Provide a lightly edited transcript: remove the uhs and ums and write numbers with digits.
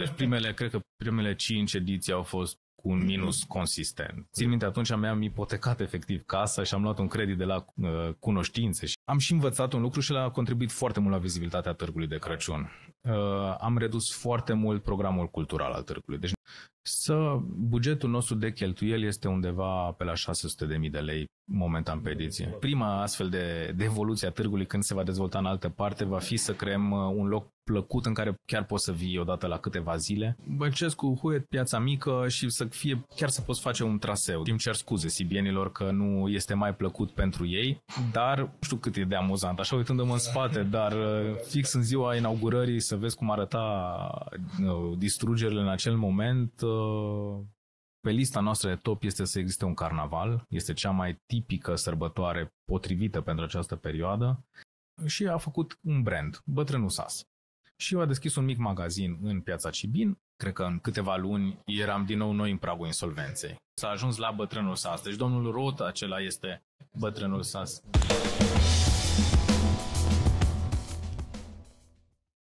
Deci primele 5 ediții au fost cu un minus consistent. Țin minte, atunci mi-am ipotecat efectiv casa și am luat un credit de la cunoștințe. Și am și învățat un lucru și l-a contribuit foarte mult la vizibilitatea Târgului de Crăciun. Am redus foarte mult programul cultural al Târgului. Deci bugetul nostru de cheltuieli este undeva pe la 600.000 de lei momentan pe ediție. Prima astfel de evoluție a Târgului, când se va dezvolta în altă parte, va fi să creăm un loc plăcut în care chiar poți să vii odată la câteva zile. Bălcescu, Huiet, Piața Mică și să fie, chiar să poți face un traseu. Îmi cer scuze sibienilor că nu este mai plăcut pentru ei, dar nu știu cât e de amuzant, așa uitându-mă în spate, dar fix în ziua inaugurării să vezi cum arăta distrugerile în acel moment. Pe lista noastră de top este să existe un carnaval. Este cea mai tipică sărbătoare potrivită pentru această perioadă și a făcut un brand, Bătrânul Sas. Și eu a deschis un mic magazin în Piața Cibin. Cred că în câteva luni eram din nou noi în pragul insolvenței. S-a ajuns la Bătrânul Sas. Deci domnul Rot, acela este Bătrânul Sas.